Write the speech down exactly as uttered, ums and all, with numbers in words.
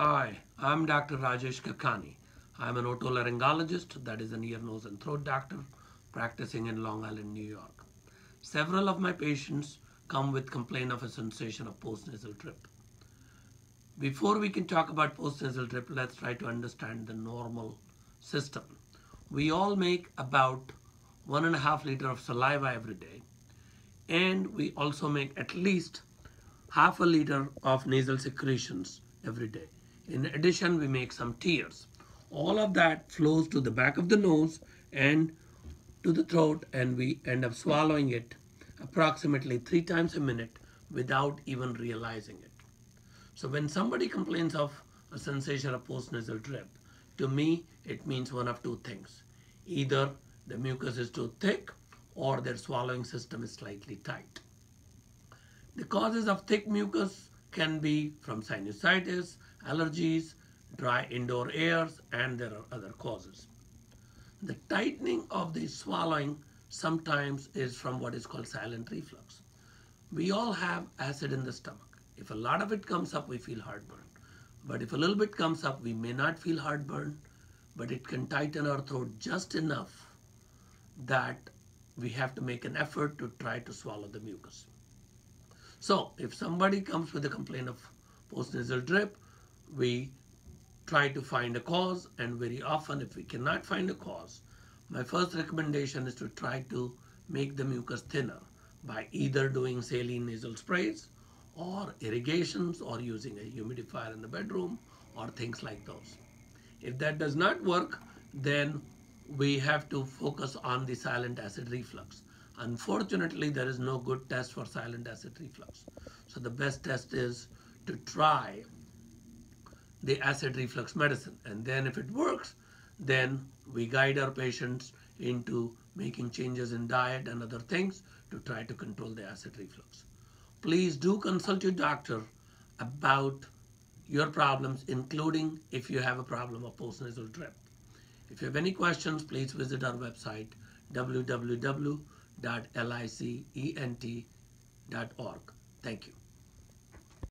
Hi, I'm Doctor Rajesh Kakani. I'm an otolaryngologist, that is an ear, nose and throat doctor, practicing in Long Island, New York. Several of my patients come with complaint of a sensation of post-nasal drip. Before we can talk about post-nasal drip, let's try to understand the normal system. We all make about one and a half liter of saliva every day, and we also make at least half a liter of nasal secretions every day. In addition, we make some tears. All of that flows to the back of the nose and to the throat, and we end up swallowing it approximately three times a minute without even realizing it. So when somebody complains of a sensation of post-nasal drip, to me, it means one of two things. Either the mucus is too thick or their swallowing system is slightly tight. The causes of thick mucus can be from sinusitis, allergies, dry indoor airs, and there are other causes. The tightening of the swallowing sometimes is from what is called silent reflux. We all have acid in the stomach. If a lot of it comes up, we feel heartburn. But if a little bit comes up, we may not feel heartburn, but it can tighten our throat just enough that we have to make an effort to try to swallow the mucus. So if somebody comes with a complaint of post-nasal drip, we try to find a cause, and very often if we cannot find a cause, my first recommendation is to try to make the mucus thinner by either doing saline nasal sprays or irrigations or using a humidifier in the bedroom or things like those. If that does not work, then we have to focus on the silent acid reflux. Unfortunately, there is no good test for silent acid reflux. So the best test is to try the acid reflux medicine. And then if it works, then we guide our patients into making changes in diet and other things to try to control the acid reflux. Please do consult your doctor about your problems, including if you have a problem of post-nasal drip. If you have any questions, please visit our website, w w w dot licent dot org. Thank you.